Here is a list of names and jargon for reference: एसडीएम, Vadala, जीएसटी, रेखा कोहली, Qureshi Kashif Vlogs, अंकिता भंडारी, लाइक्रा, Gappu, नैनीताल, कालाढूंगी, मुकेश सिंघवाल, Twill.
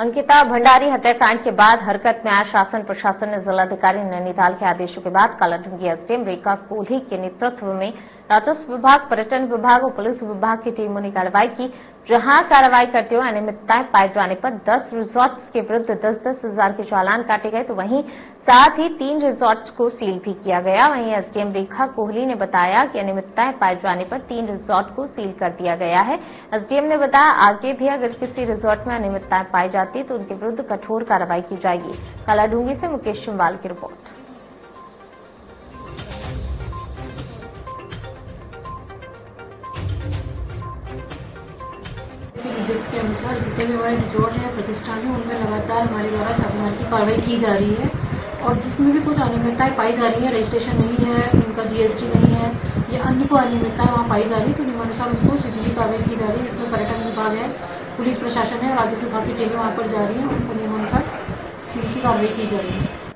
अंकिता भंडारी हत्याकांड के बाद हरकत में आया शासन प्रशासन ने जिलाधिकारी नैनीताल के आदेशों के बाद कालाढूंगी एसडीएम रेखा कोहली के नेतृत्व में राजस्व विभाग, पर्यटन विभाग और पुलिस विभाग की टीमों ने कार्रवाई की, जहां कार्रवाई करते हुए अनियमितताएं पाए जाने पर 10 रिजॉर्ट्स के विरुद्ध 10-10 हजार के चालान काटे गए, तो वहीं साथ ही 3 रिजॉर्ट्स को सील भी किया गया। वहीं एसडीएम रेखा कोहली ने बताया कि अनियमितताएं पाए जाने पर 3 रिजॉर्ट को सील कर दिया गया है। एसडीएम ने बताया आगे भी अगर किसी रिजॉर्ट में अनियमितताएं पाई जाती तो उनके विरुद्ध कठोर कार्रवाई की जाएगी। कालाढूंगी से मुकेश सिंघवाल की रिपोर्ट। जिसके अनुसार जितने भी हमारे रिजॉर्ट हैं, प्रतिष्ठान हैं, उनमें लगातार हमारे द्वारा छापेमारी की कार्रवाई की जा रही है और जिसमें भी कुछ अनियमितताएं पाई जा रही है, रजिस्ट्रेशन नहीं है, उनका जीएसटी नहीं है या अन्य कोई अनियमितताएं वहां पाई जा रही है तो नियमानुसार उनको सीधी कार्रवाई की जा रही है। जिसमें पर्यटन विभाग है, पुलिस प्रशासन है और राजस्व विभाग की टीमें वहां पर जा रही है, उनको नियमानुसार सीधी कार्रवाई की जा रही है।